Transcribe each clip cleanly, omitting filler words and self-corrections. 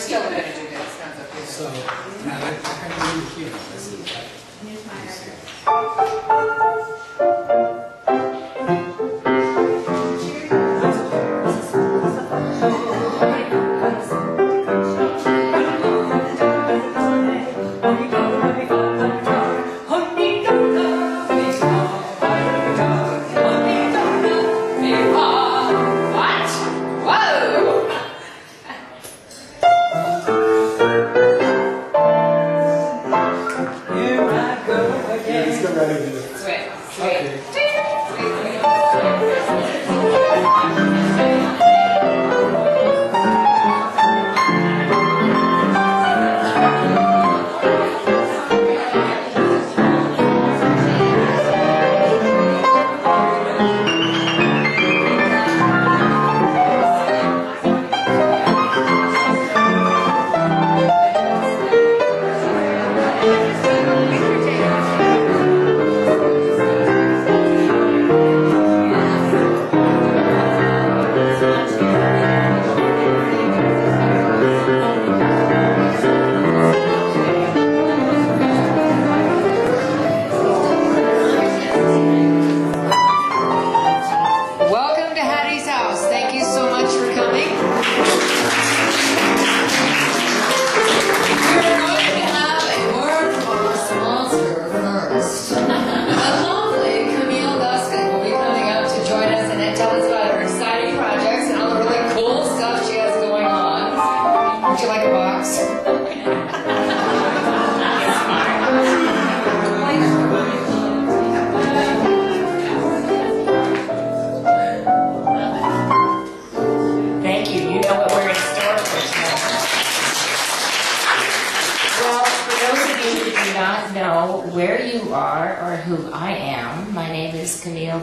We're still going to do this. So, now I can move here. This is like, here's my idea.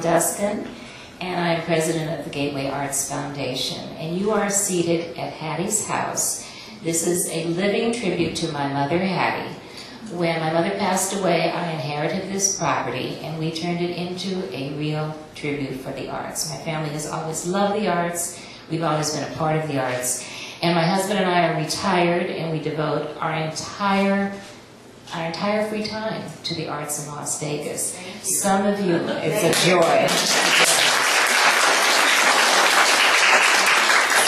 Duskin, and I'm president of the Gateway Arts Foundation, and you are seated at Hattie's house. This is a living tribute to my mother, Hattie. When my mother passed away, I inherited this property, and we turned it into a real tribute for the arts. My family has always loved the arts. We've always been a part of the arts. And my husband and I are retired, and we devote our entire free time to the arts in Las Vegas. Some of you, it's a joy.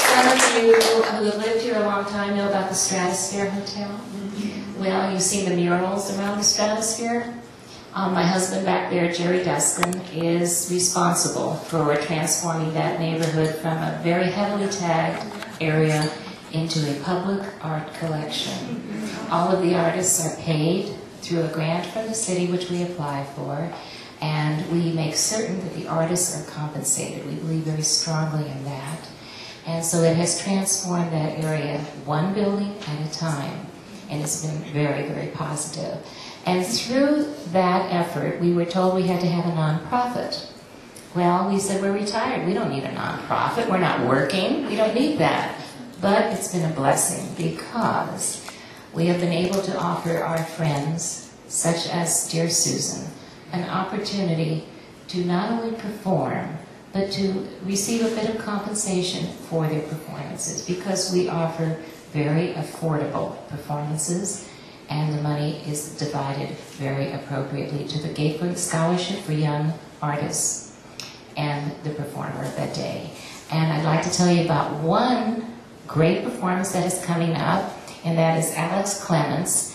Some of you who have lived here a long time know about the Stratosphere Hotel. Mm-hmm. Well, you've seen the murals around the Stratosphere. My husband back there, Jerry Duskin, is responsible for transforming that neighborhood from a very heavily tagged area into a public art collection. All of the artists are paid through a grant from the city, which we apply for, and we make certain that the artists are compensated. We believe very strongly in that. And so it has transformed that area one building at a time, and it's been very, very positive. And through that effort, we were told we had to have a nonprofit. Well, we said, we're retired. We don't need a nonprofit. We're not working. We don't need that. But it's been a blessing because we have been able to offer our friends, such as dear Susan, an opportunity to not only perform, but to receive a bit of compensation for their performances, because we offer very affordable performances, and the money is divided very appropriately to the Gateway Scholarship for young artists and the performer of that day. And I'd like to tell you about one great performance that is coming up, and that is Alex Clements.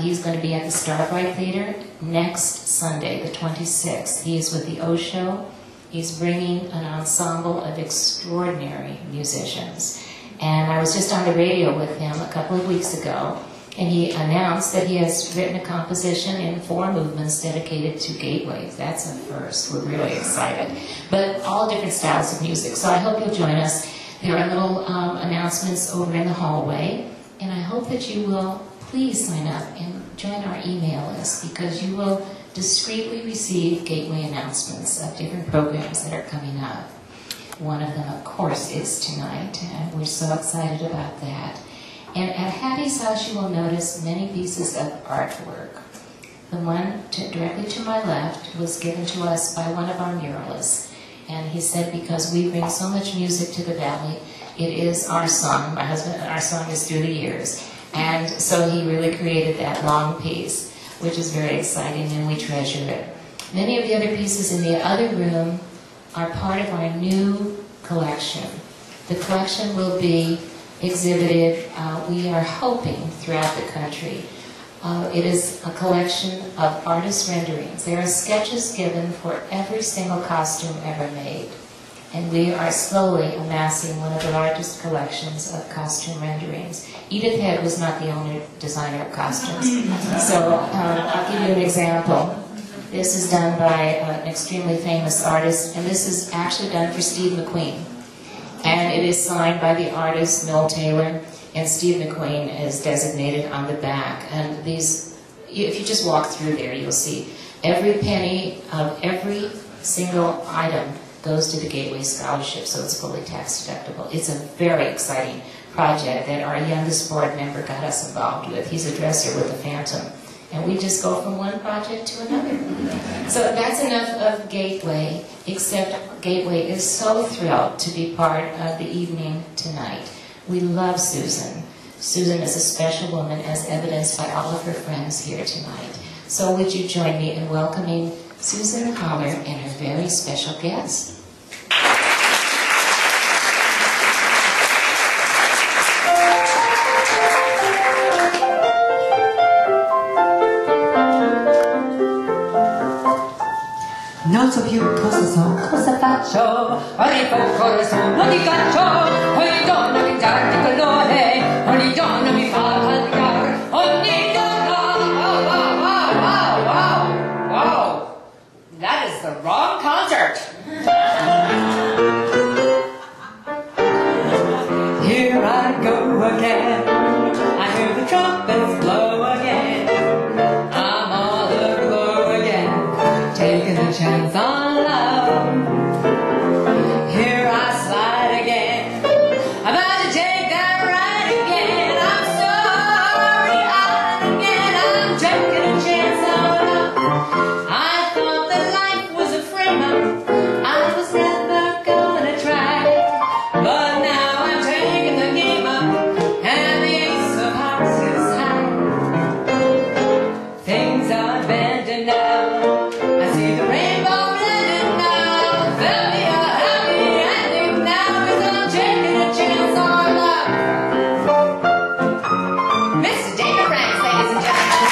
He's going to be at the Starbright Theater next Sunday, the 26th. He is with the O Show. He's bringing an ensemble of extraordinary musicians. And I was just on the radio with him a couple of weeks ago, and he announced that he has written a composition in 4 movements dedicated to Gateways. That's a first. We're really excited. But all different styles of music. So I hope you'll join us. There are little announcements over in the hallway, and I hope that you will please sign up and join our email list, because you will discreetly receive Gateway announcements of different programs that are coming up. One of them, of course, is tonight, and we're so excited about that. And at Hattie's house, you will notice many pieces of artwork. The one directly to my left was given to us by one of our muralists, And he said, because we bring so much music to the valley, it is our song. My husband, our song is Through the Years. And so he really created that long piece, which is very exciting, and we treasure it. Many of the other pieces in the other room are part of our new collection. The collection will be exhibited, we are hoping, throughout the country. It is a collection of artist renderings. There are sketches given for every single costume ever made. And we are slowly amassing one of the largest collections of costume renderings. Edith Head was not the only designer of costumes. So I'll give you an example. This is done by an extremely famous artist, and this is actually done for Steve McQueen. And it is signed by the artist Noel Taylor, and Steve McQueen is designated on the back. And these, if you just walk through there, you'll see every penny of every single item goes to the Gateway Scholarship, so it's fully tax deductible. It's a very exciting project that our youngest board member got us involved with. He's a dresser with a phantom. And we just go from one project to another. So that's enough of Gateway, except Gateway is so thrilled to be part of the evening tonight. We love Susan. Susan is a special woman, as evidenced by all of her friends here tonight. So would you join me in welcoming Susan Haller and her very special guest? Non so più cosa so, cosa faccio, arrivo ancora su un ricaccio, ogni donna mi cambia di colore, ogni donna mi fa cambiare, ogni donna, wow, wow, wow, wow, wow, that is the wrong concert. Here I go again, I hear the trumpets blow. Chance on love. Here I slide again. I'm about to take that ride again. I'm sorry, I again. I'm taking a chance on love. I thought that life was a frame-up. I was never gonna try, but now I'm taking the game up, and the ace of hearts is high. Things are bending now. I see the rainbow blending now. There'll be a happy ending now, 'cause I'm taking a chance on love. Mr. David Franks, ladies and gentlemen.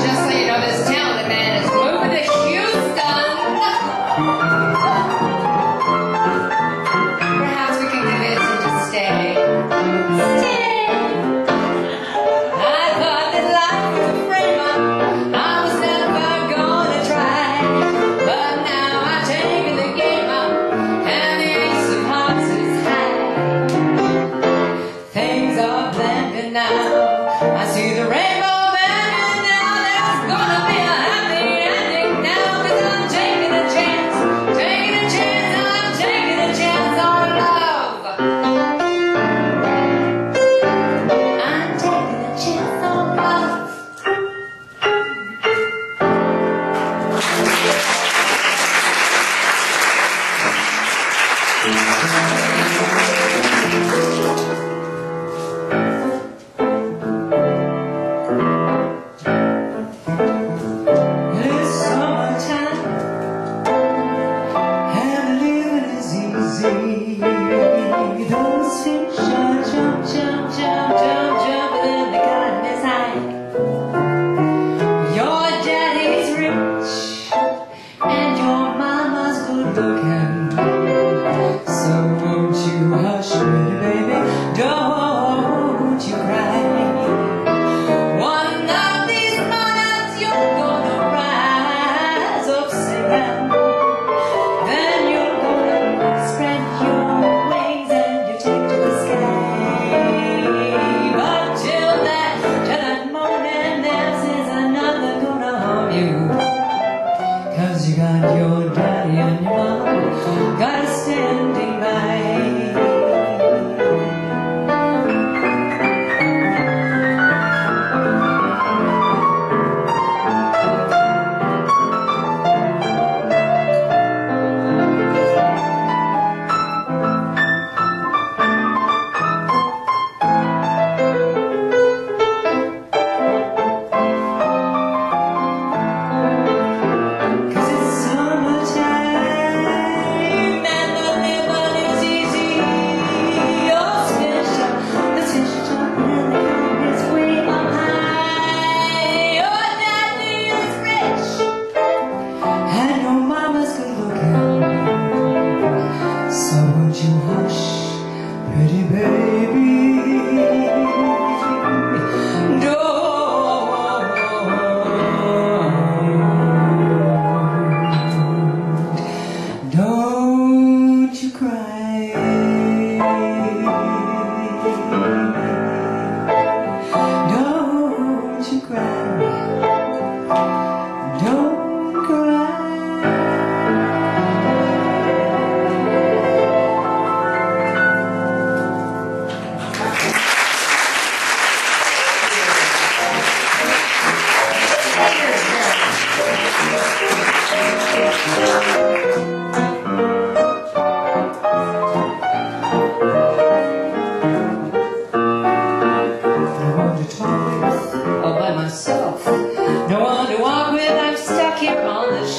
Just so you know, this talented man is moving to Houston. Perhaps we can convince him to stay.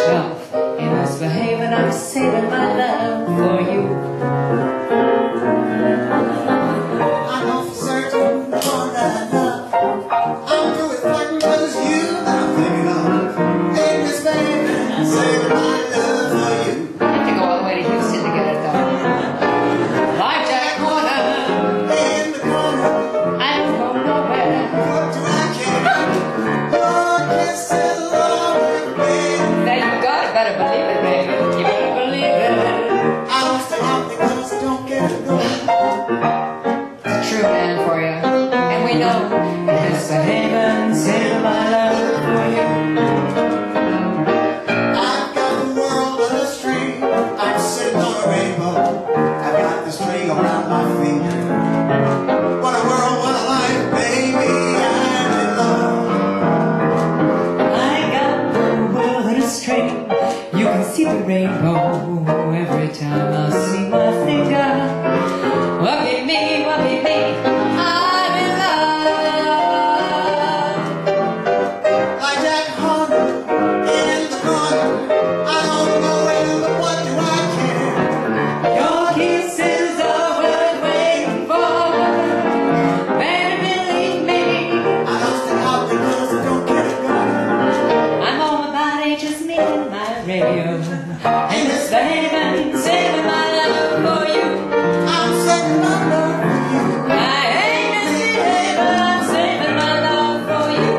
shelf. You misbehave and I'm saving my love for you. I'm off searching for the love. I'll do it like because you I'm thinking of. Hey, Miss Baby, saving my love for you. I have to go all the way to Houston to get it done. Live Jack Corner. Hey, in the corner. I don't go nowhere. What do I care? Oh, yes, I rainbow. Every time I see my finger, whoopie me, whoopie me, I'm in love. Like that corner, in the corner, I don't know where, but what do I care? Your kiss is the word waiting for. Better believe me, I lost it all because I don't care to go. I'm all about it, just me and my radio. Hey, Miss Baby, saving my love for you. I'm saving my love for you. I ain't misbehaving, I'm saving my love for you.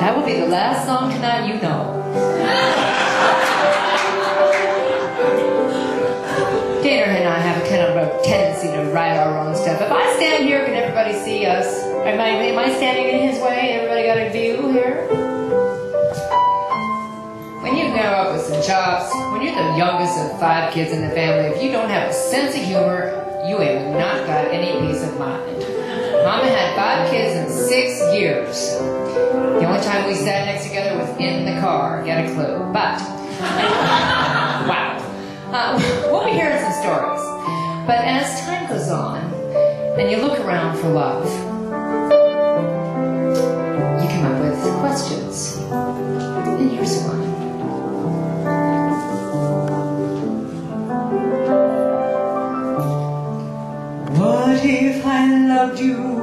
That will be the last song tonight you know. Tendency to write our own stuff. If I stand here, can everybody see us? Am I standing in his way? Everybody got a view here? When you grow up with some chops, when you're the youngest of 5 kids in the family, if you don't have a sense of humor, you have not got any peace of mind. Mama had 5 kids in 6 years. The only time we sat next together was in the car. Get a clue. But, wow. We'll be hearing some stories. But as time goes on, and you look around for love, you come up with questions. And here's one. What if I loved you?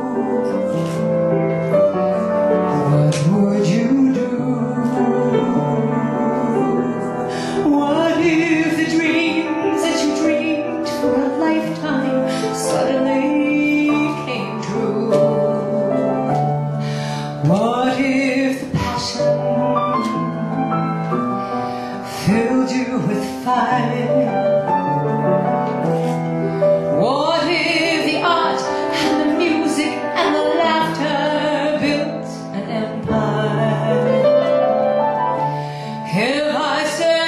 What would you do? What if the dreams that you dreamed for a lifetime suddenly came true? What if the passion filled you with fire? What if the art and the music and the laughter built an empire? If I said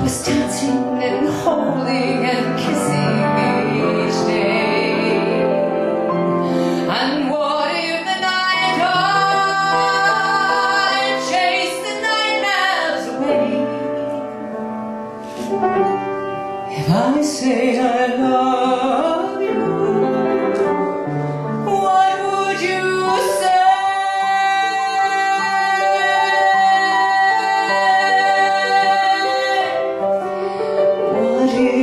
was dancing and holding and kissing each day. And what if the night time chased the nightmares away? If I say I love you, what would you say? What would you do?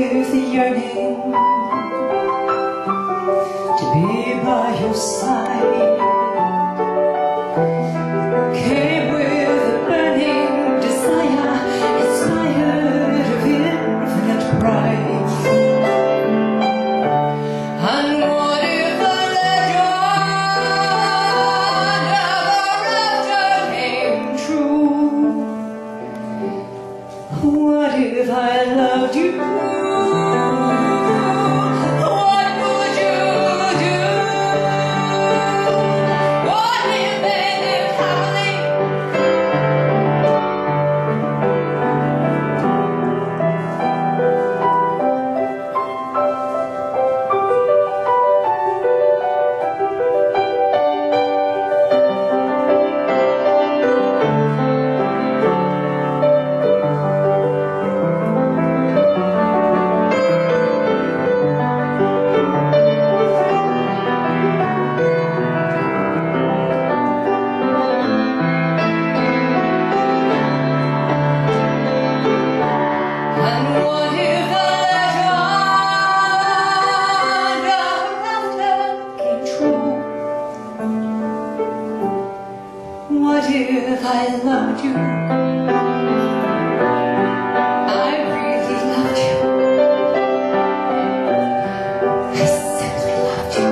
if I loved you. I really loved you. I simply loved you.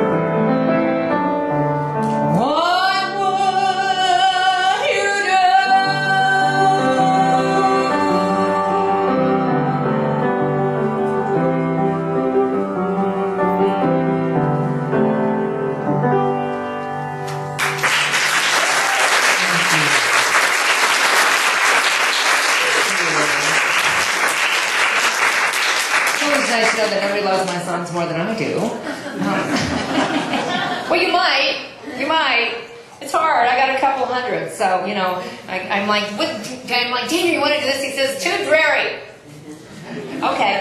What would you do? Nice to know that nobody loves my songs more than I do. Well, you might. It's hard. I got a couple hundred, so you know, I'm like, what? I'm like, Dana, you want to do this? He says, too dreary. Okay.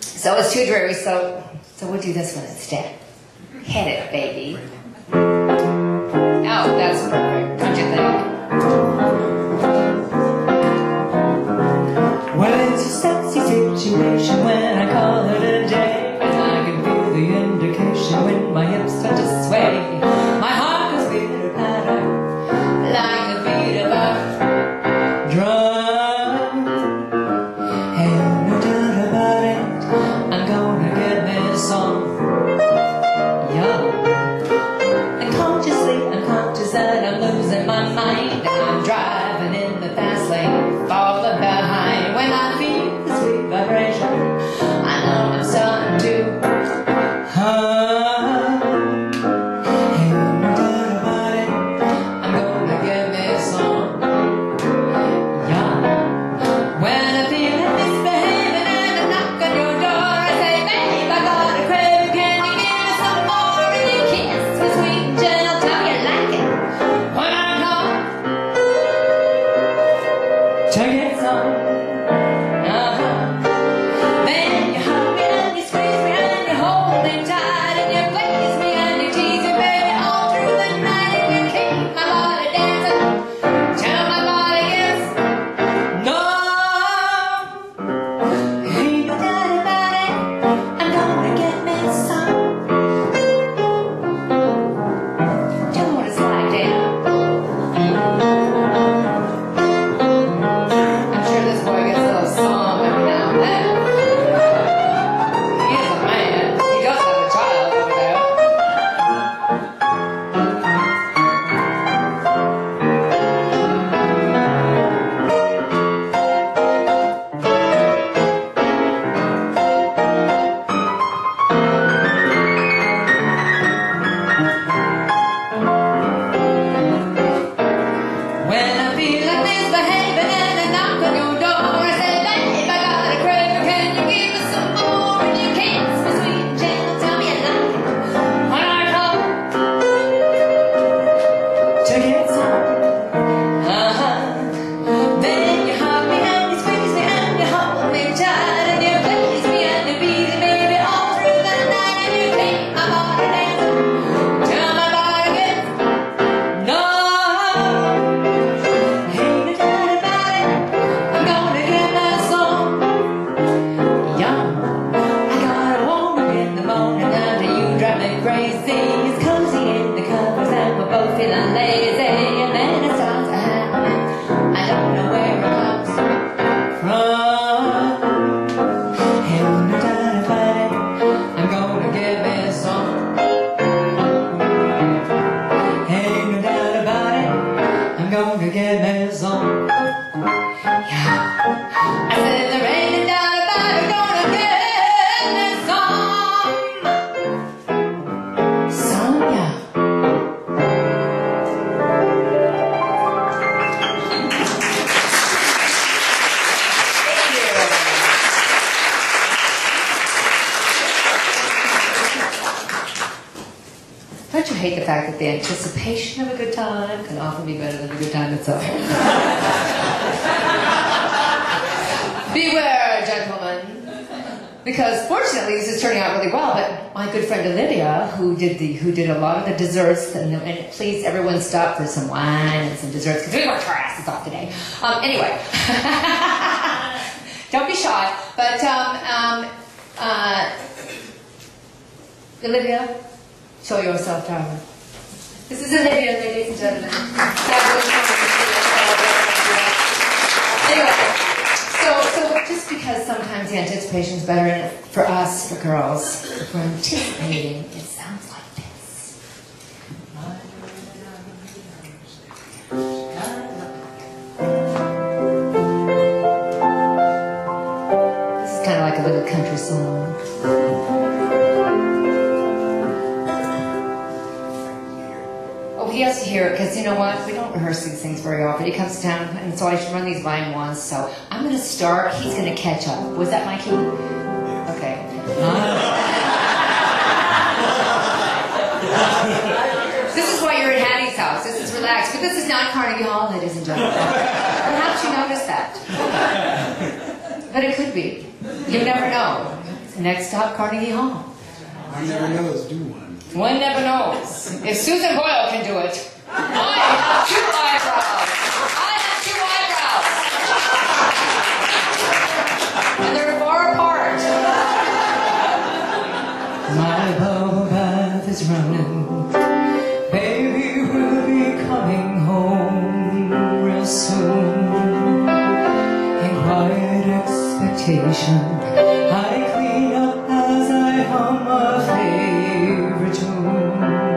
So it's too dreary. So we'll do this one instead. Hit it, baby. Oh, that's perfect. Don't you think? Well, it's just situation when I call it a day, and I can feel the indication when my hips start to sway. My heart is beating a patter like the beat of a drum. Ain't no doubt about it, I'm gonna get me some. Yeah. And consciously, I'm conscious that I'm losing my mind, and I'm driving in the fast lane, falling behind when I feel. I know I'm starting to hum. Ain't no doubt about it, I'm gonna get me some. Yeah. When I feel it misbehaving and I knock on your door, I say, babe, I got a crave, can you give me some more? And you kiss me sweet and I'll tell you like it when I come to get some. The anticipation of a good time can often be better than a good time itself. Beware, gentlemen, because fortunately this is turning out really well. But my good friend Olivia, who did a lot of the desserts, and please everyone stop for some wine and some desserts because we worked our asses off today. Anyway, don't be shy. But Olivia, show yourself, darling. This is Olivia, ladies and gentlemen. Anyway, so just because sometimes the anticipation is better, and for us, for girls, if we're anticipating, it sounds like this. This is kind of like a little country song. He has to hear it, because you know what? We don't rehearse these things very often. He comes down, and so I should run these by him once. So I'm going to start. He's going to catch up. Was that my key? Okay. This is why you're at Hattie's house. This is relaxed. But this is not Carnegie Hall, ladies and gentlemen. Perhaps you noticed that. But it could be. You never know. Next stop, Carnegie Hall. One never knows, do one. One never knows. If Susan Boyle can do it, I have two eyebrows. I have two eyebrows. And they're far apart. My boat is running. Baby will be coming home real soon. In quiet expectation, I clean up as I hum a face. I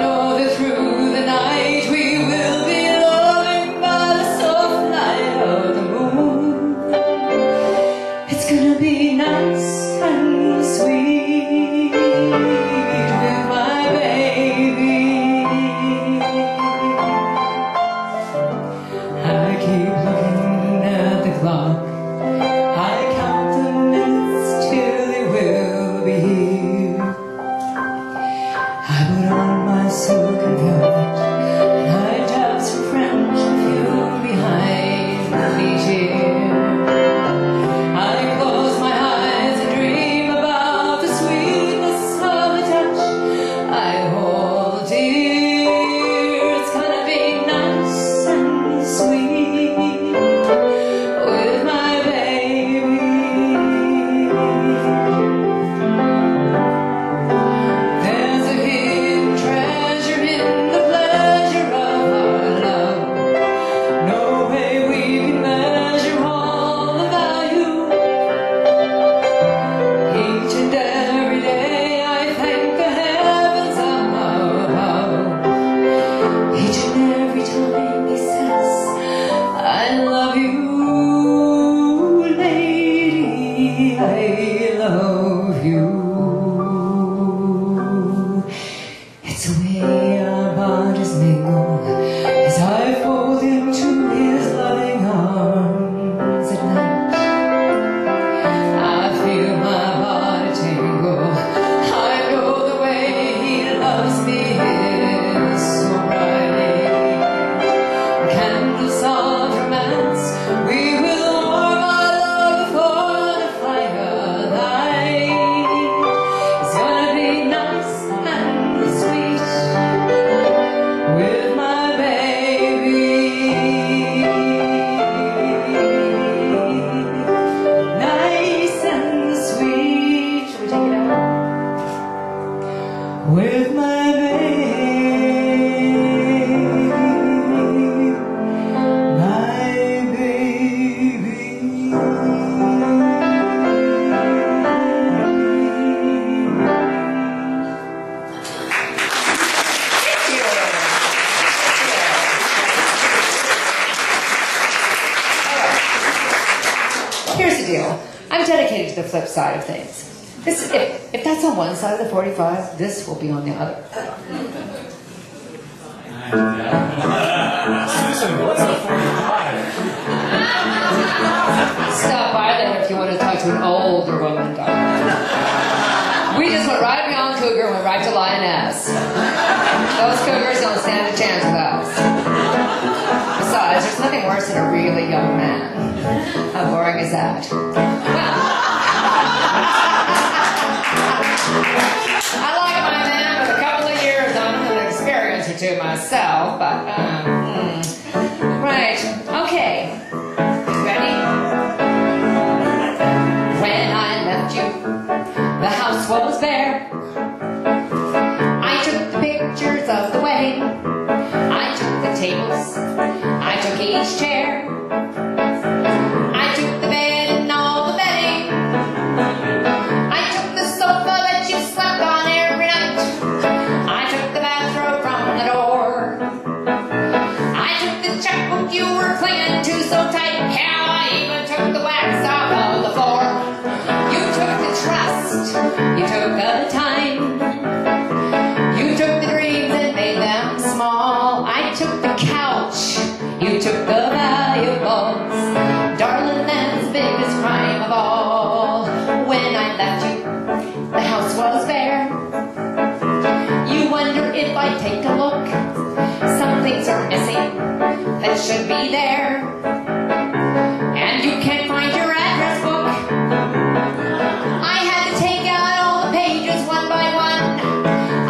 know that through the night we will be loving by the soft light of the moon. It's gonna be nice and sweet with my baby. I keep looking at the clock. I count the minutes till they will be here. Side of things. This, if that's on one side of the 45, this will be on the other. Susan, what's a 45? Stop by there if you want to talk to an older woman. We just went right beyond cougar and went right to lioness. Those cougars don't stand a chance with us. Besides, there's nothing worse than a really young man. How boring is that? Well, I like my man with a couple of years on an experience or two myself, but, right, okay, ready? When I left you, the house was bare. I took the picture lady's chair. I took the bed and all the bedding. I took the sofa that you slept on every night. I took the bathrobe from the door. I took the checkbook you were clinging to so tight. Hell, I even took the wax off of the floor. You took the trust. You took the time. You took the dreams and made them small. I took the couch. You took the valuables. Darling, that's the biggest crime of all. When I left you, the house was bare. You wonder if I take a look. Some things are missing that should be there. And you can't find your address book. I had to take out all the pages one by one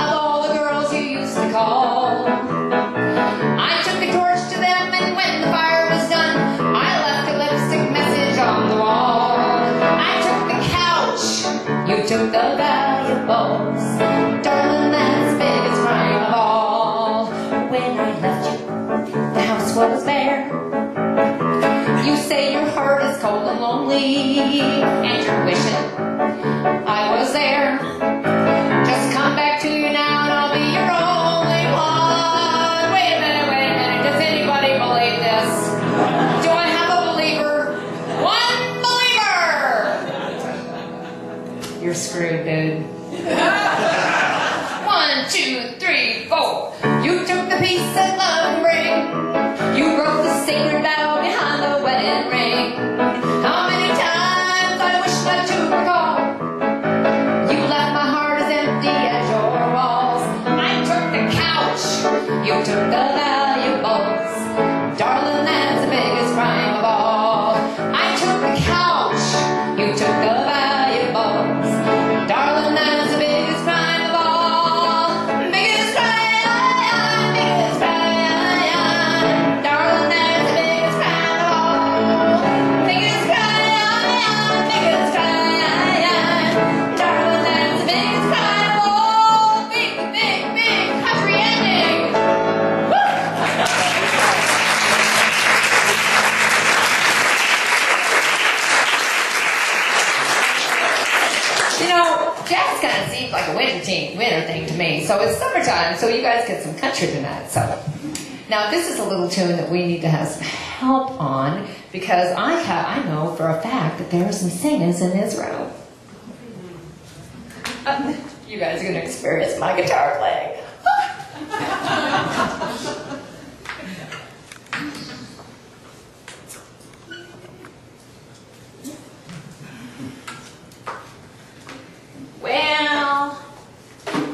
of all the girls you used to call. I took the torch to them. You took the valuables, darling, that's the biggest crime of all. When I left you, the house was bare. You say your heart is cold and lonely, and you're wishing I was there. Just come back to you now and I'll be your only one. Wait a minute, does anybody believe this? Do I have a believer? One believer! You're screwed, dude. 1, 2, 3, 4. You took the piece of love ring. You broke the sacred vow behind the wedding ring. How many times I wish that you were gone. You left my heart as empty as your walls. I took the couch. You took the valuables. Darling, that's the biggest crime of all. I took the couch. You took the valuables. Darling, that's the biggest crime of all. Biggest crime, biggest crime. Darling, that's the biggest crime of all. Biggest crime, biggest crime. Darling, that's the biggest crime of all. Big, big, big country ending. Woo! You know, jazz kind of seems like a winter thing to me. So it's summertime, so you guys get some country tonight. So now this is a little tune that we need to have some help on because I know for a fact that there are some singers in this room. You guys are going to experience my guitar playing. Well,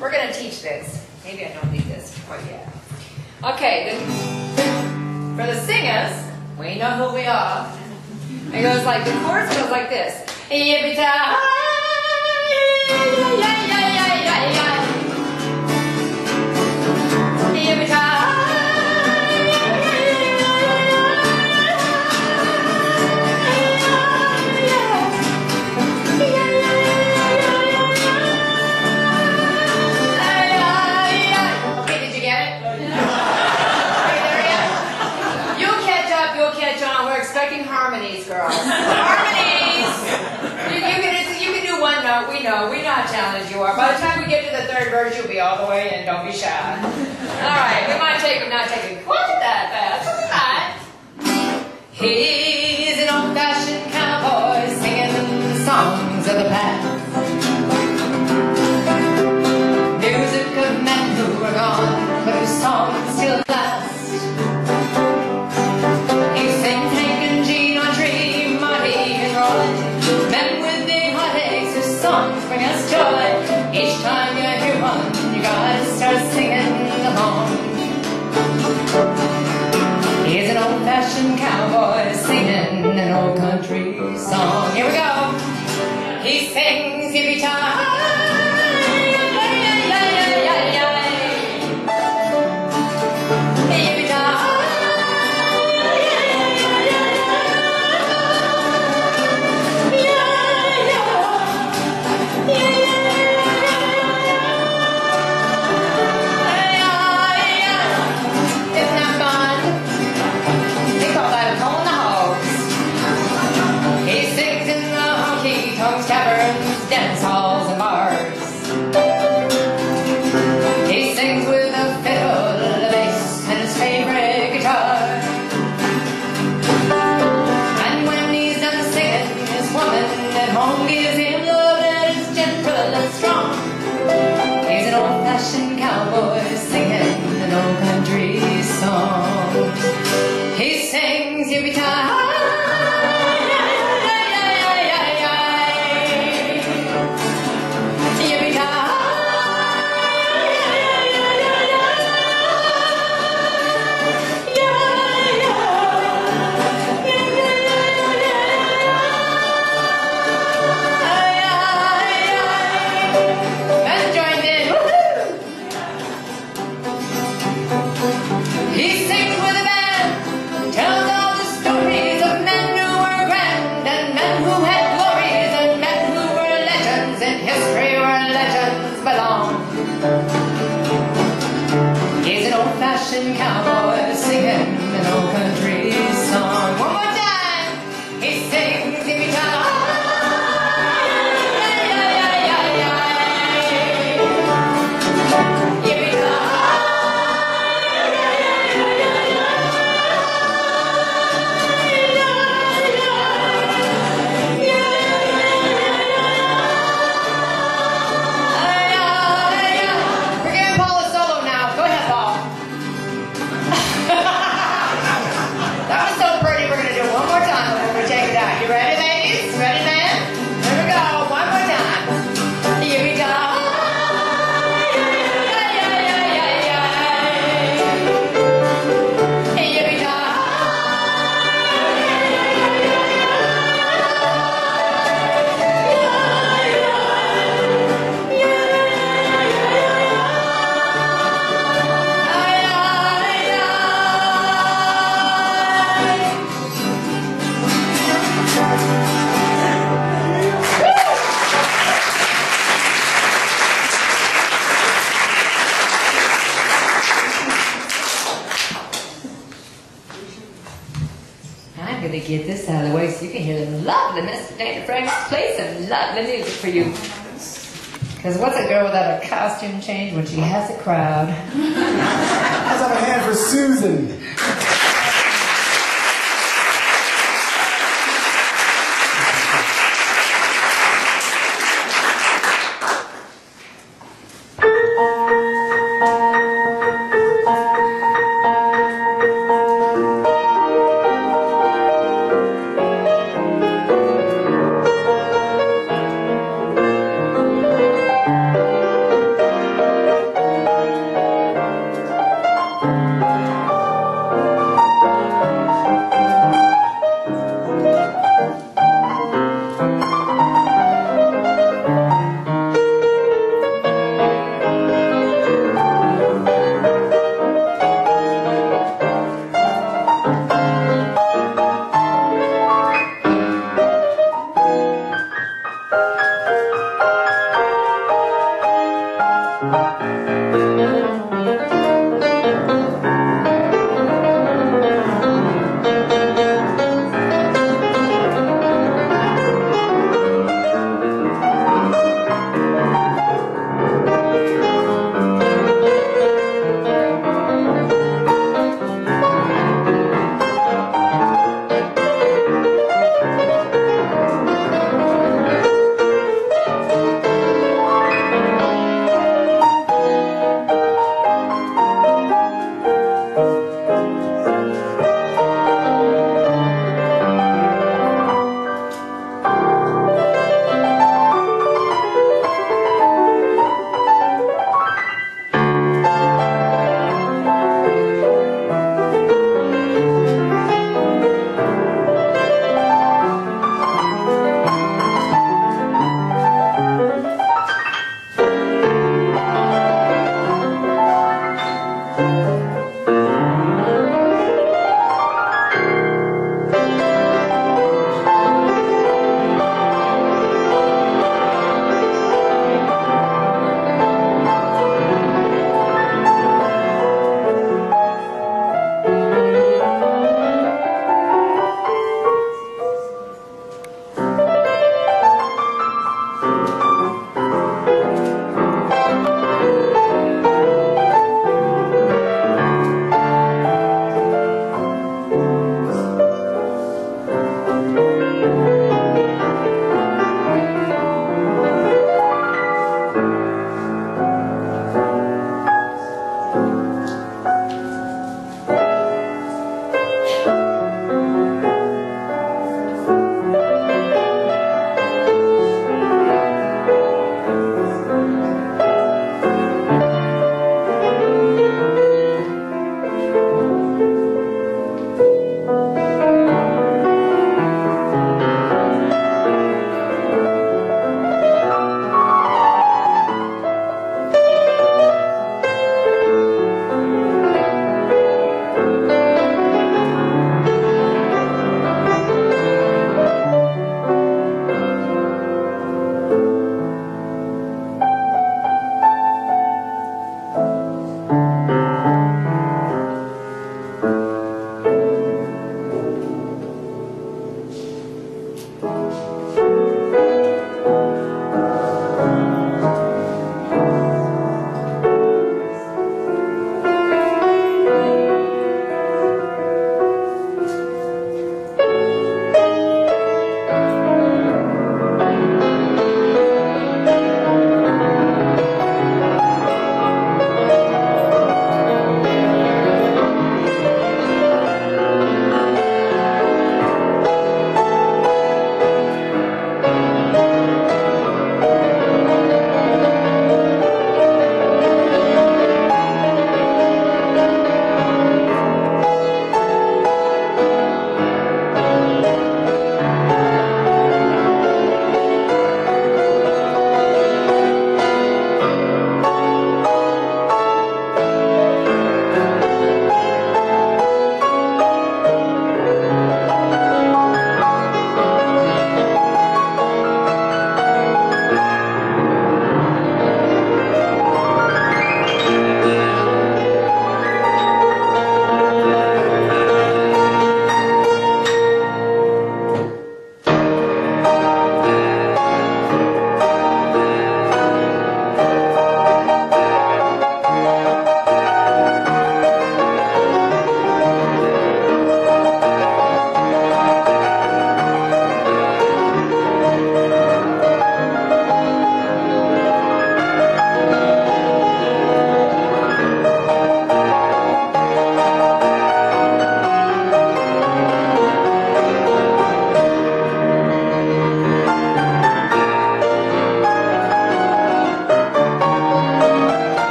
we're going to teach this. Maybe I don't need this quite yet. Okay, for the singers, we know who we are. It goes like, the chorus goes like this. We know how challenged you are. By the time we get to the third verse, you'll be all the way in. Don't be shy. All right, we might take him, not take him quite that fast. That's all right. He's an old-fashioned cowboy singing the songs of the past. Music of men who are gone, but whose songs still last. He sings Hank and Gene on Tree, Marty and Roland. Men with big heartaches whose songs bring us joy. Each time you hear one, you gotta start singing along. He's an old-fashioned cowboy singing an old country song. Here we go. He sings yippee-ki-yay. Isn't that fun? They call strong. He's an old-fashioned cowboy singing an old country song. He sings yippee-ki-yay, cowboy singing an old country song. One more time. He sings every time. Get this out of the way so you can hear the loveliness of Dana Frank's play some lovely music for you. Because what's a girl without a costume change when she has a crowd? How's that a hand for Susan?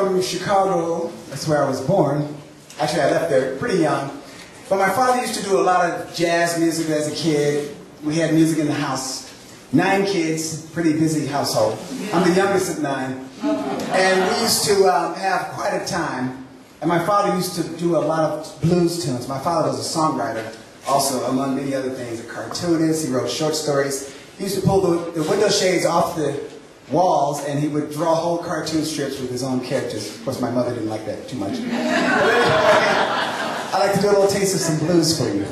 from Chicago. That's where I was born. Actually, I left there pretty young. But my father used to do a lot of jazz music as a kid. We had music in the house. 9 kids, pretty busy household. I'm the youngest of 9. And we used to have quite a time. And my father used to do a lot of blues tunes. My father was a songwriter, also, among many other things, a cartoonist. He wrote short stories. He used to pull the window shades off the walls, and he would draw whole cartoon strips with his own characters. Of course, my mother didn't like that too much. But anyway, I'd like to do a little taste of some blues for you.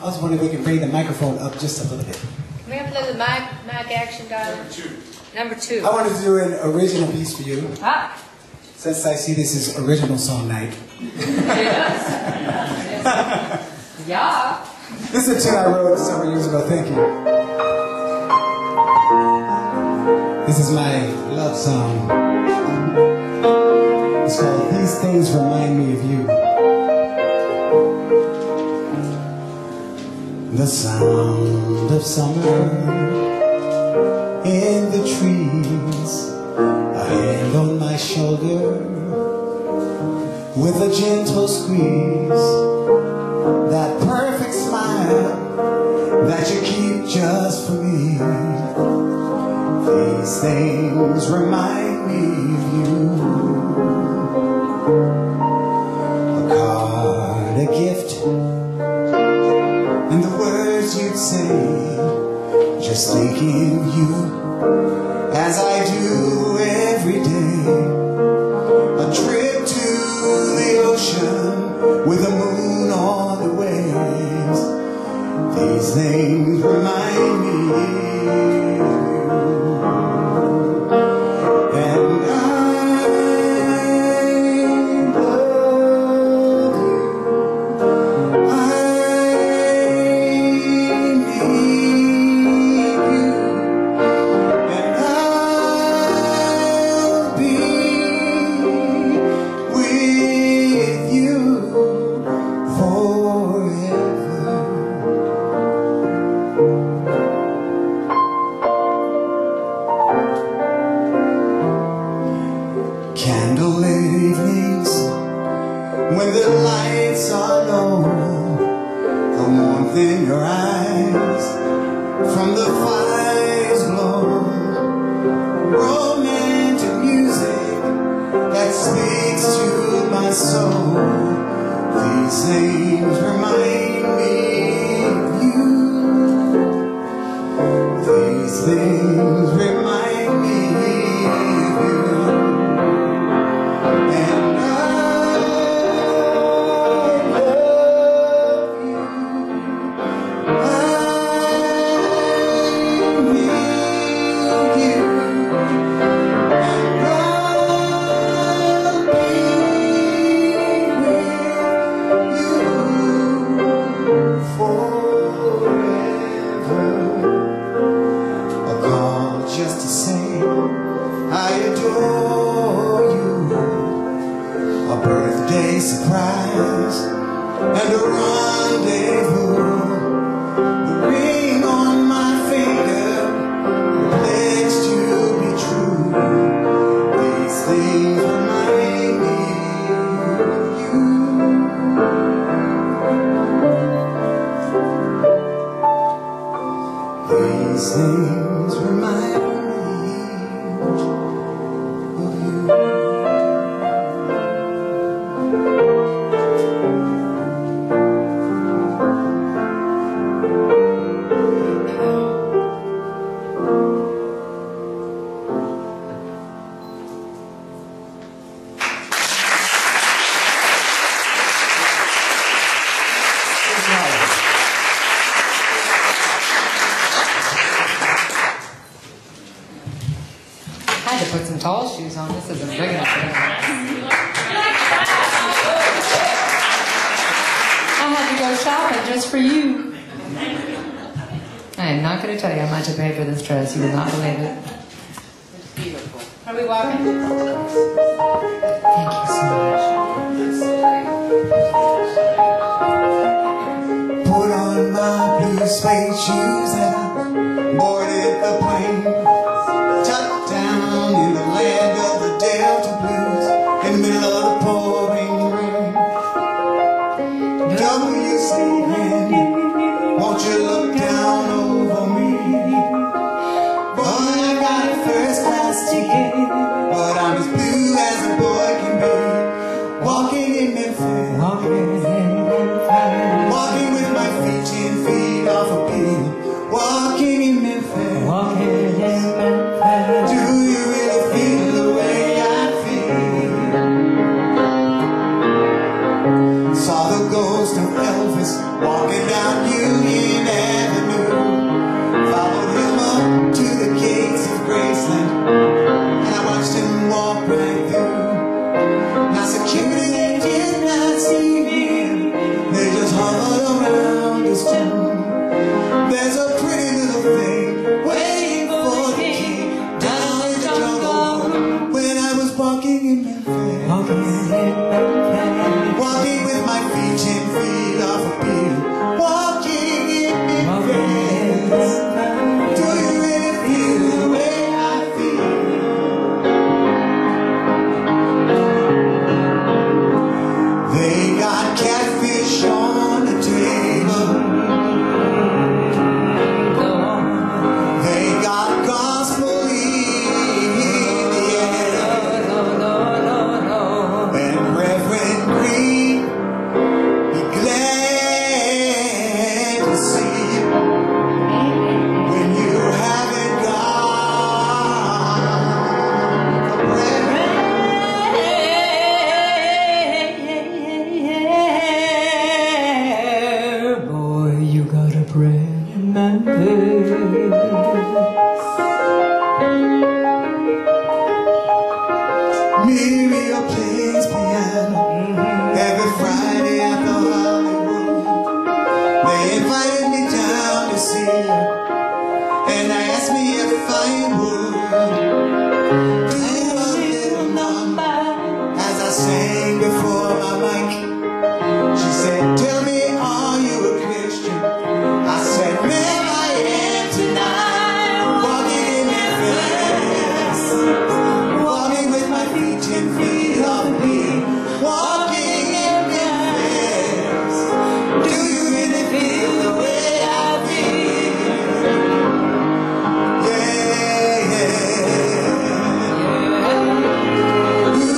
I was wondering if we can bring the microphone up just a little bit. Can we have a little mic action, darling? Number two. I wanted to do an original piece for you. Ah. Since I see this is original song night. Yes. Yeah. This is a tune I wrote several years ago. Thank you. This is my love song. It's called These Things Remind Me of You. The sound of summer in the trees, a hand on my shoulder with a gentle squeeze, that perfect smile that you keep just for me. These things remind me of you. A card, a gift, and the words you'd say, just thinking of you as I do every day. A trip to the ocean with the moon on the waves. These things remind me of you. And you would not believe it. It's beautiful. Are we walking? Thank you so much. Put on my blue suede shoes and I boarded the plane. Tucked down in the land of the Delta Blues in the middle of the pouring rain. W.C. Handy, won't you look down over me? I got a first class ticket, but I'm as blue as a boy can be. Walking in Memphis, walking with my feet 10 feet off a beam. Walking in Memphis, walking. bread in Memphis. Miriam plays piano every Friday at the Hollywood. They invited me down to see her, and they asked me if I would play a little number as I sang before my mic. She said, "Tell me, are you a Christian?" I said, "Man, I am tonight. Walking in Memphis, walking with my feet 10 feet off me. Walking in Memphis. Do you really feel the way I feel?" Yeah. Ooh, ooh.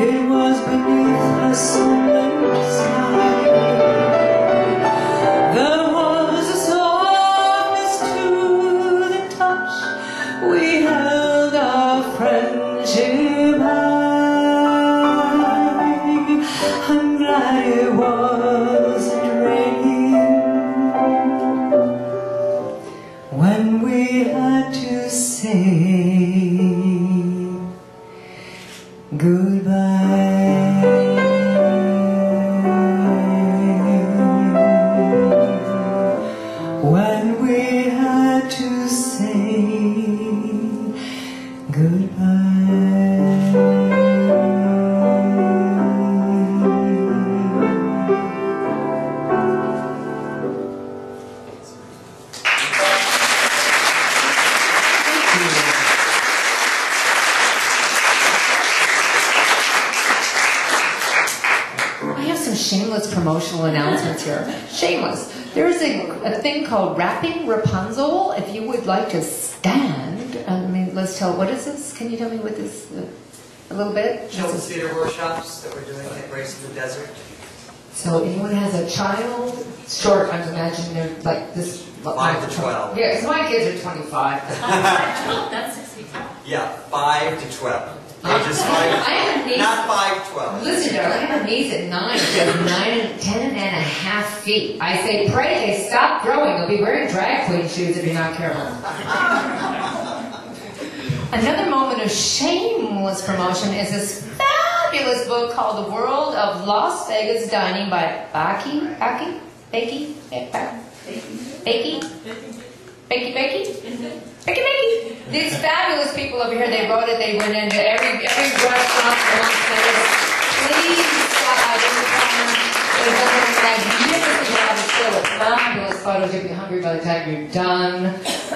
It was beneath a sunlit sky. There was a softness to the touch. We held our friendship high. I'm glad it wasn't raining when we had to say goodbye. Promotional announcements here. Shameless. There is a thing called Wrapping Rapunzel. If you would like to stand, let's tell, what is this? Can you tell me what this a little bit? Children's theater workshops that we're doing at Grace in the Desert. So anyone has a child, short, I'm imagining they're like this. 5 to 12. Yeah, so my kids are 25. That's 65. Yeah, 5 to 12. Just five, I have a niece, not 5'12". Listen, darling, I have a niece at 9. She has 10 and a half feet. I say, pray they stop growing. They'll be wearing drag queen shoes if you're not careful. Another moment of shameless promotion is this fabulous book called The World of Las Vegas Dining by Becky. These fabulous people over here, they wrote it, they went into every restaurant in Las Vegas. Please stop in the corner. They've done a magnificent job of still with fabulous photos. You'll be hungry by the time you're done.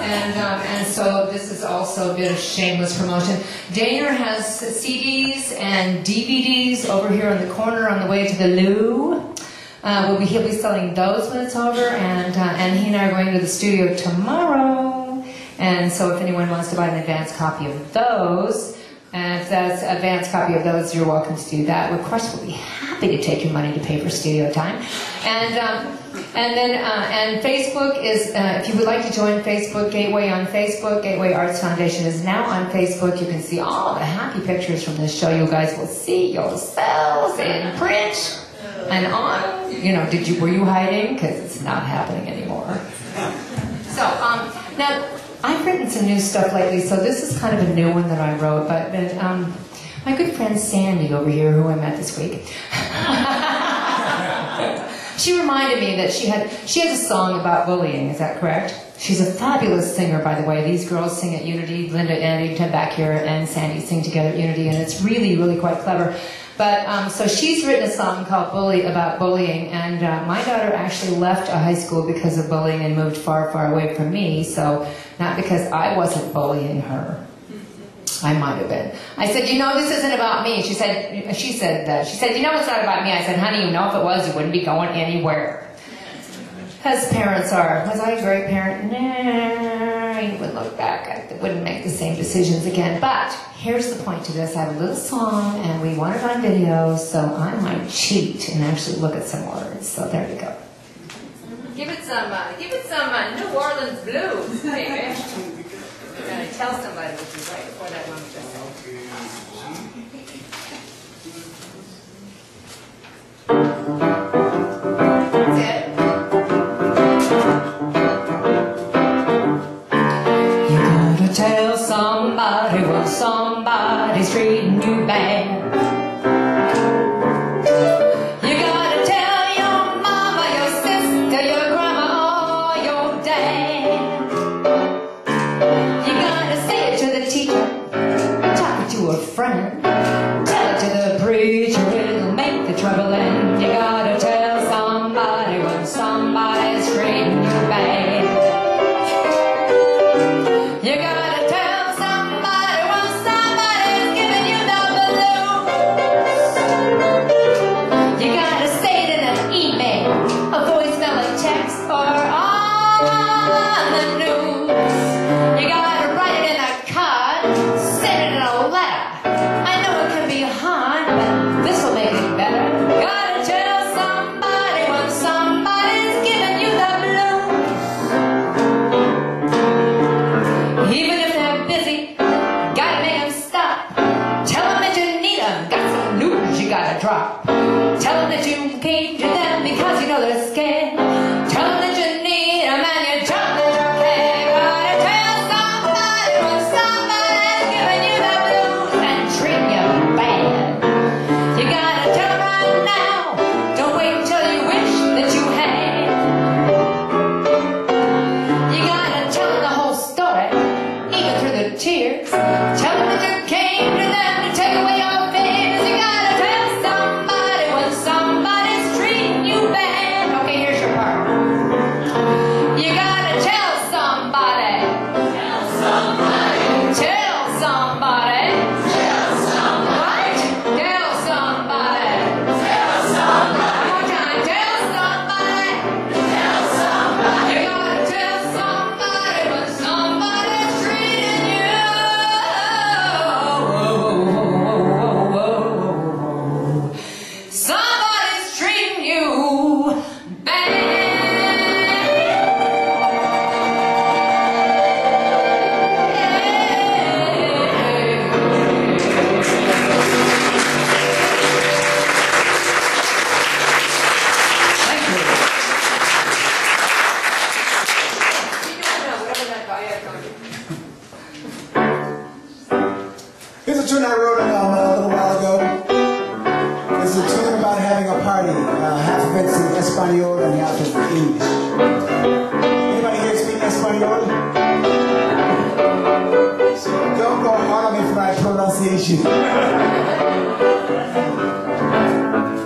And so this is also a bit of shameless promotion. Dana has CDs and DVDs over here in the corner on the way to the loo. He'll be selling those when it's over, and he and I are going to the studio tomorrow. And so if anyone wants to buy an advance copy of those, and if that's an advance copy of those, you're welcome to do that. Of course, we'll be happy to take your money to pay for studio time. And Facebook is, if you would like to join Facebook, Gateway on Facebook, Gateway Arts Foundation is now on Facebook. You can see all the happy pictures from this show. You guys will see yourselves in print. And on, were you hiding? Because it's not happening anymore. So, now, I've written some new stuff lately, so this is kind of a new one that I wrote, but my good friend Sandy over here, who I met this week, she reminded me that she has a song about bullying, is that correct? She's a fabulous singer, by the way. These girls sing at Unity, Linda, Andy, Tabacero, and Sandy sing together at Unity, and it's really, really quite clever. But, so she's written a song called about bullying, and my daughter actually left a high school because of bullying and moved far, far away from me, so not because I wasn't bullying her. I might have been. I said, this isn't about me. She said, it's not about me. I said, honey, if it was, you wouldn't be going anywhere. As parents are. Was I a great parent? Nah, you wouldn't look back. I wouldn't make the same decisions again. But here's the point to this. I have a little song, and we want it on video, so I might cheat and actually look at some words. So there you go. Give it some New Orleans blues, baby. You gotta tell somebody what you write before that one just. Somebody's treating you bad. You gotta tell your mama, your sister, your grandma, or your dad. You gotta say it to the teacher. bad news you gotta drop. Tell them that you came to them because you know they're scared. Tell them that you need a man, you tell them that you're okay. Gotta tell somebody when somebody's giving you the blues and treating you bad. You gotta tell them right now. Don't wait until you wish that you had. You gotta tell them the whole story, even through the tears. Tell them that you came to them to take away your fears. You gotta tell somebody when somebody's treating you bad. Okay, here's your part. You gotta tell somebody. Tell somebody. Tell somebody. Tell somebody. Right? Tell somebody. Tell somebody. One more time. Tell somebody. Tell somebody. You gotta tell somebody when somebody's treating you. Somebody's treating you bad. Thank you. Here's a tune I wrote a little while ago. It's a tune about having a party. Half of it's in Espanol and half is in English. Anybody here speak Espanol? Don't go hard on me for my pronunciation.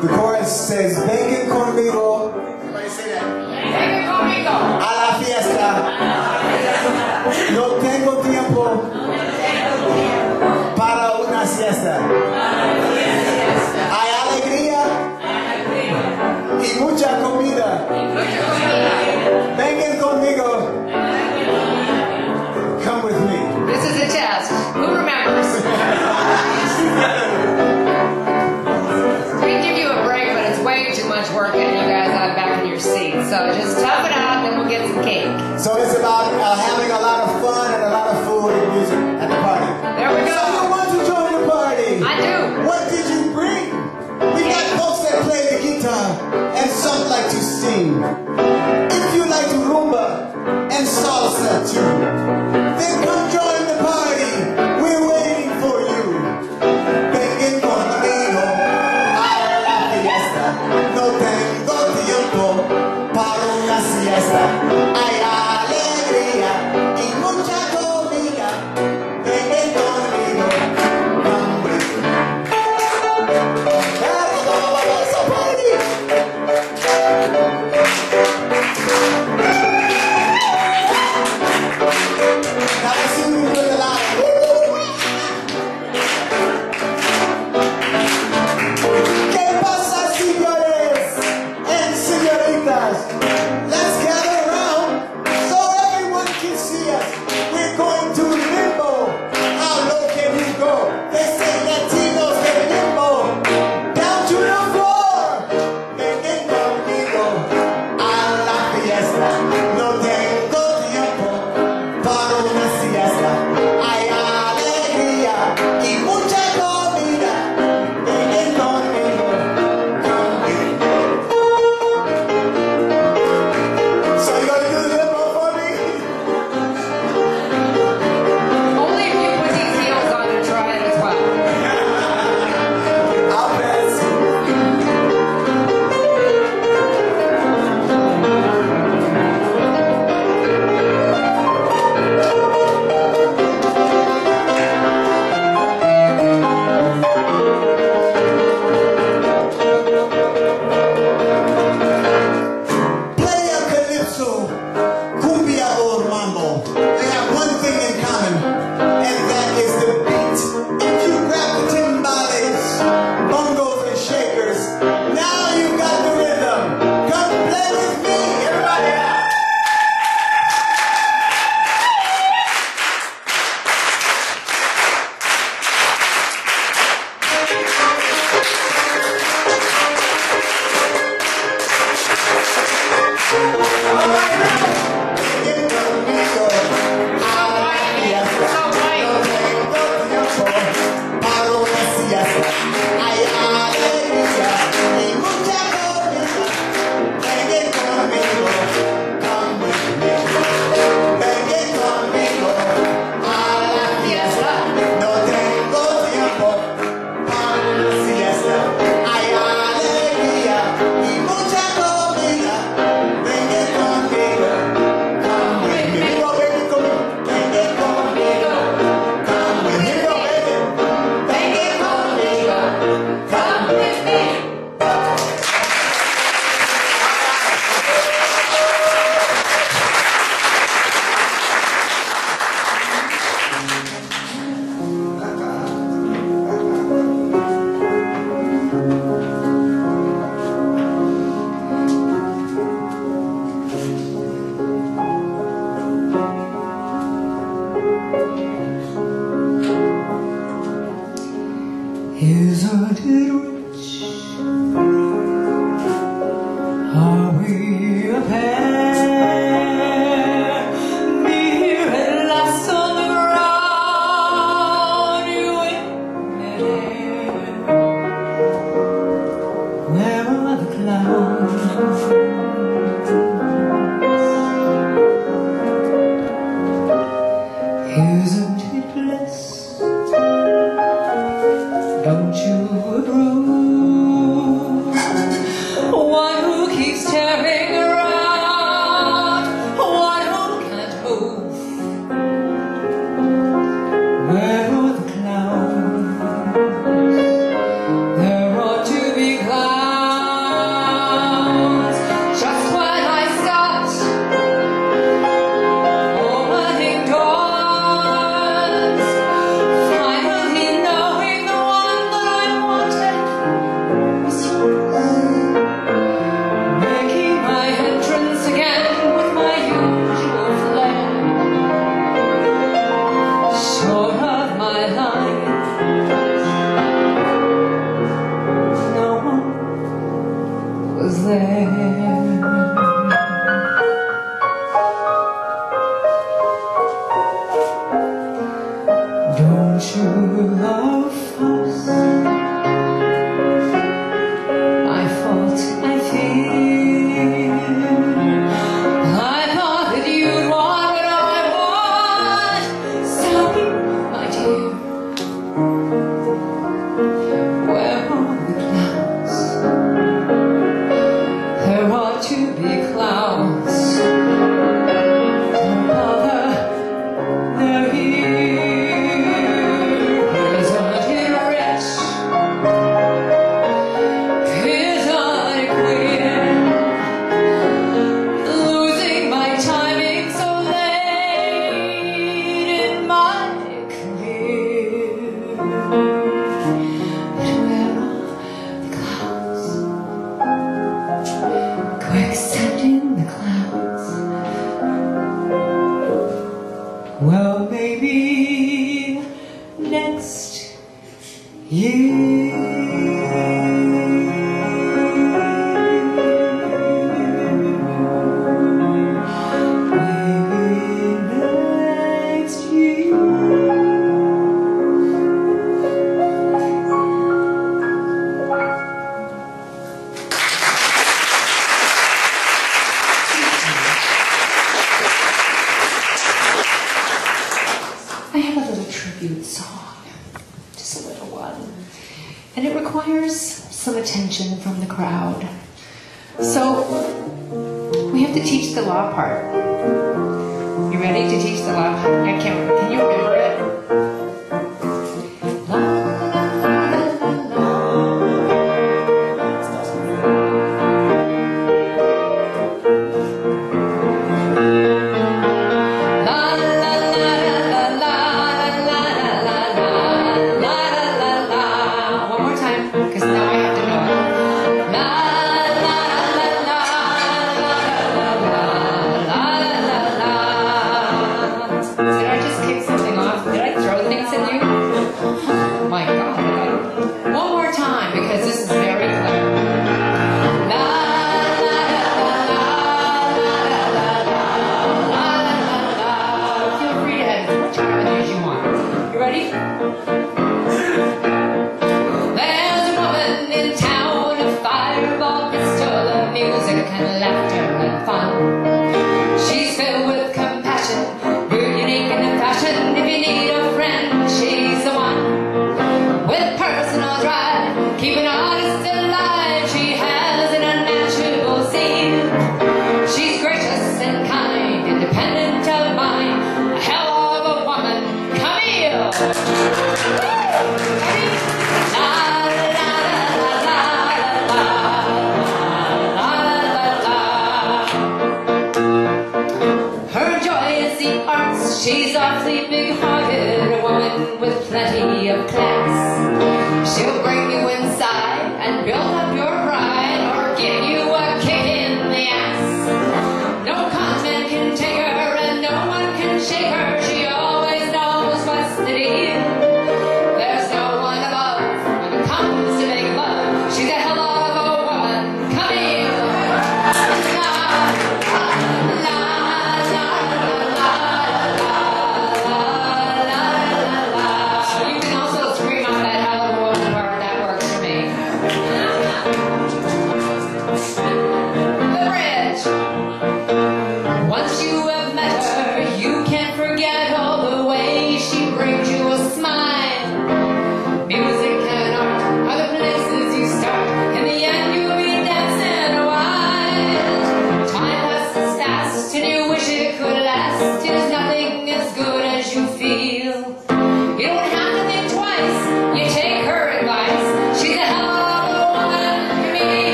The chorus says, "Vengan conmigo." Everybody say that. Vengan conmigo. A la fiesta. No tengo tiempo para una siesta. Hay alegría y mucha comida. Vengan conmigo. Come with me. This is a test. Who remembers? We give you a break, but it's way too much work getting you guys out back in your seats. So just tough it out, then we'll get some cake. So it's about having a lot of fun and a lot of food and music at the party. There we go. So you want to join the party? I do. What did you bring? We got folks that play the guitar and some like to sing. If you like to rumba and salsa too, then come join the party. We're waiting for you. Vengan conmigo a la fiesta. No tengo tiempo para una siesta. Hay alegría y mucha comida. Vengan conmigo. Come with me. Have a party.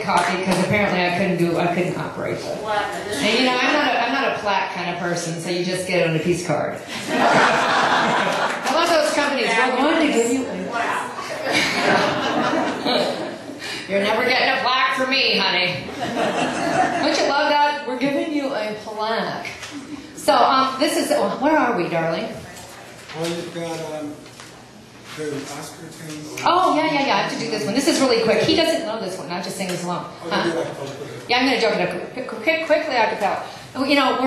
get coffee because apparently I couldn't operate that. And you know, I'm not a plaque kind of person, so you just get it on a piece card. I love those companies. Well, one to give you. Wow. You're never getting a plaque for me, honey. Don't you love that? We're giving you a plaque. So this is where are we, darling? Well, you've got the Oscar thing. Oh yeah. I have to do this one. This is really quick. He doesn't know this one. I'll just sing this along. Yeah, I'm gonna jump it up quickly a cappella. You know,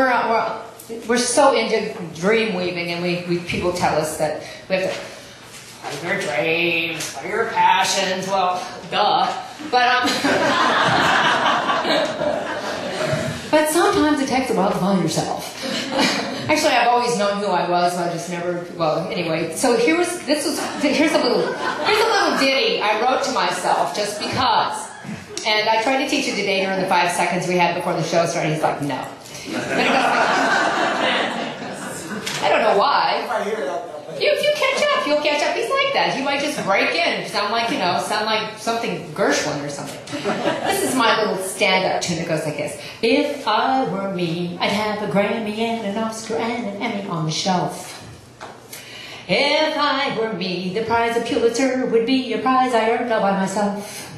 we're so into dream weaving, and we people tell us that we have to follow your dreams, follow your passions. Well, duh. But sometimes it takes a while to find yourself. Actually, I've always known who I was, but I just never. Well, anyway. So here's a little ditty I wrote to myself just because. And I tried to teach it to Dana in the 5 seconds we had before the show started. He's like, no. I don't know why. If you catch up, you'll catch up. He's like that. He might just break in, sound like something Gershwin or something. This is my little stand-up tune that goes like this. If I were me, I'd have a Grammy and an Oscar and an Emmy on the shelf. If I were me, the prize of Pulitzer would be a prize I earned all by myself.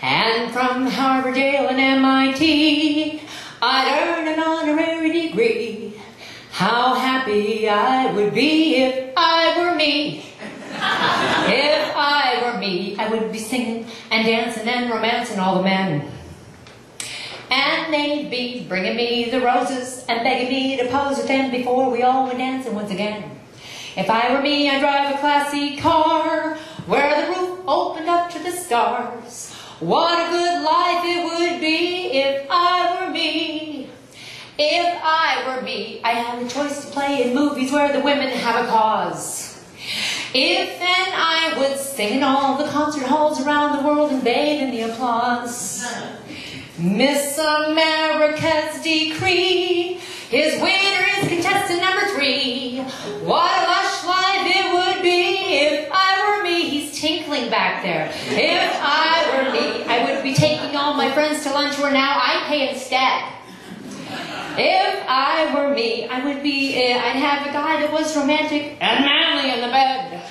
And from Harvard, Yale, and MIT, I'd earn an honorary degree. How happy I would be if I were me. If I were me, I would be singing and dancing and romancing all the men. And they'd be bringing me the roses and begging me to pose with them before we all were dancing once again. If I were me, I'd drive a classy car where the roof opened up to the stars. What a good life it would be if I were me. If I were me, I have a choice to play in movies where the women have a cause. If then I would sing in all the concert halls around the world and bathe in the applause. Miss America's decree is winner is contestant number 3. What a lush life it would be if I were me. He's tinkling back there. If I were me, I would be taking all my friends to lunch where now I pay instead. If I were me, I would be, I'd have a guy that was romantic and manly in the bed.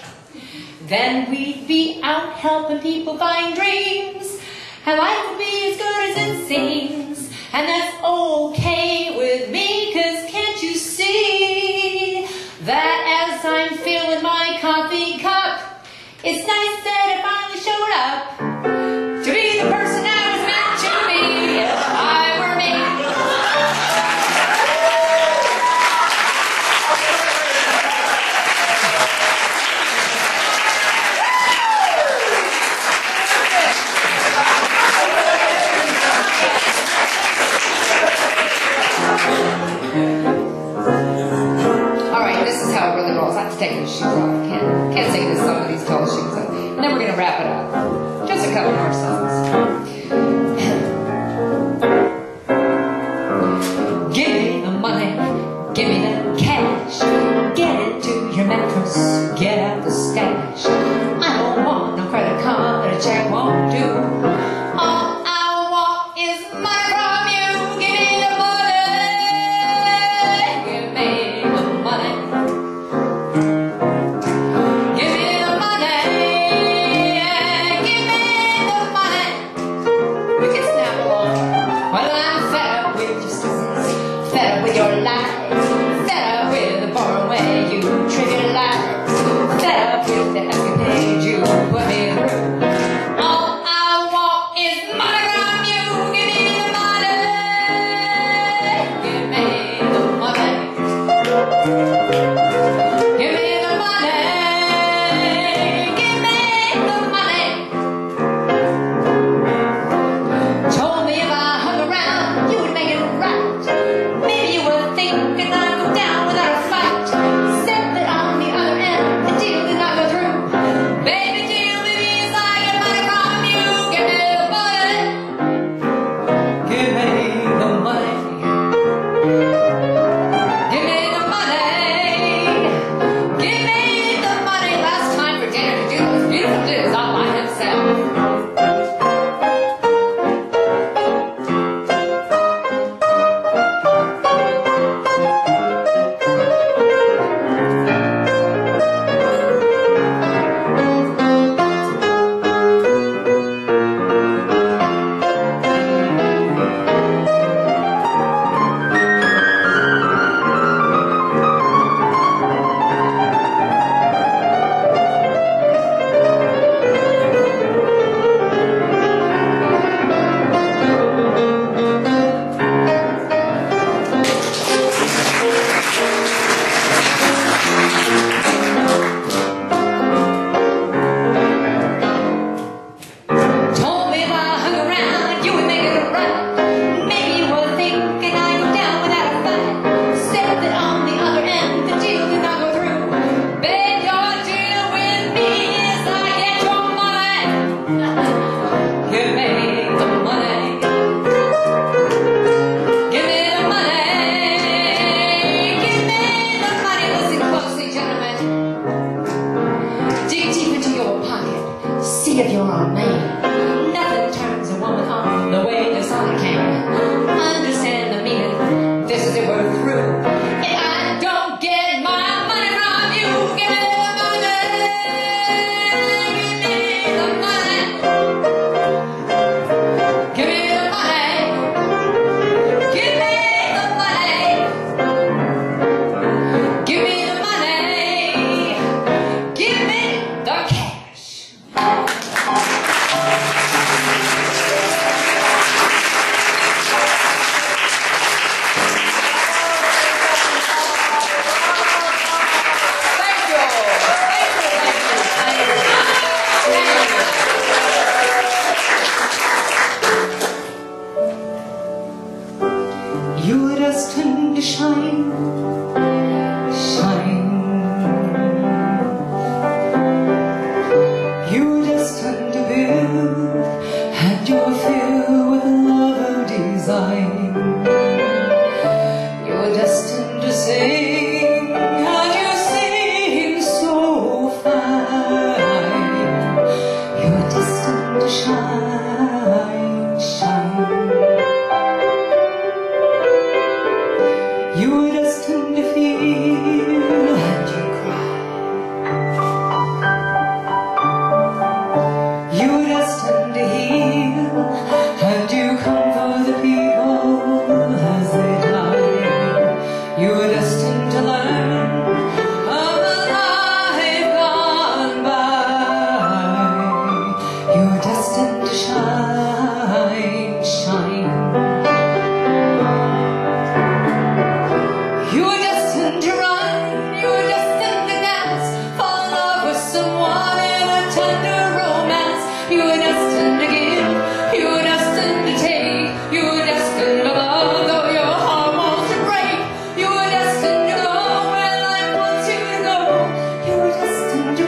Then we'd be out helping people find dreams, and life would be as good as it seems. And that's okay with me, cause can't you see that as I'm filling my coffee cup, it's nice that I finally showed up to be the person I was meant to be. If I were me. Alright, this is how it really rolls. I have to take my shoes off. I can't sing this song with these tall shoes on. And then we're going to wrap it up. Just a couple more songs. Give me the money. Give me the cash. Get it to your mattress. Get out the stash. I don't want no credit card. A check won't do. All I want is money from you. Give me the money. Your life, fed up with the boring way you trivialize, fed up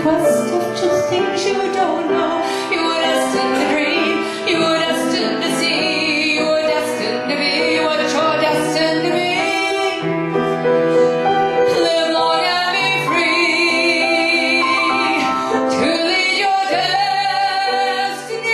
because of just things you don't know. You were destined to dream, you were destined to see, you were destined to be what you're destined to be. Live long and be free to lead your destiny.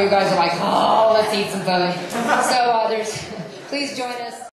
You guys are like, oh, let's eat some food. So please join us.